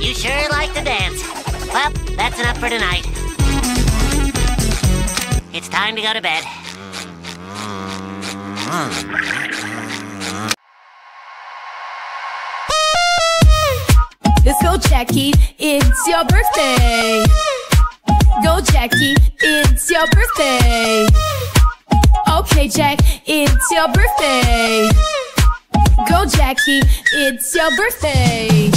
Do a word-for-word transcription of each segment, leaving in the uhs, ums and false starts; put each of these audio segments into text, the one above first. You sure like to dance. Well, that's enough for tonight. It's time to go to bed. Let's go, Jackie. It's your birthday. Go, Jackie. It's your birthday. Okay, Jack. It's your birthday. Go, Jackie. It's your birthday.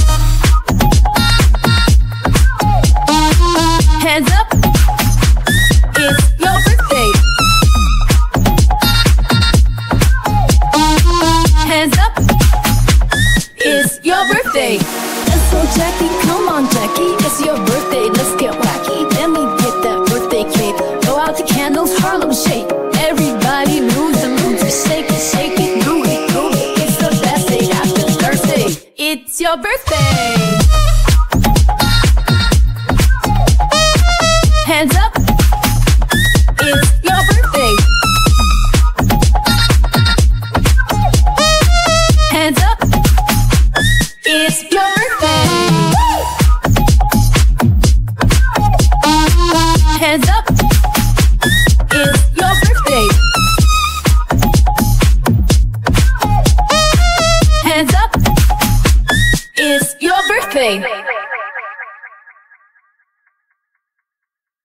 Hands up. It's your birthday. Hands up. It's your birthday. Let's go, Jackie. Come on, Jackie. It's your birthday. Let's get wacky. Let me get that birthday cake. Blow out the candles, Harlem Shake. Everybody move the move, shake it, shake it, move it, move it. It's the best day after Thursday. It's your birthday. Hands up. It's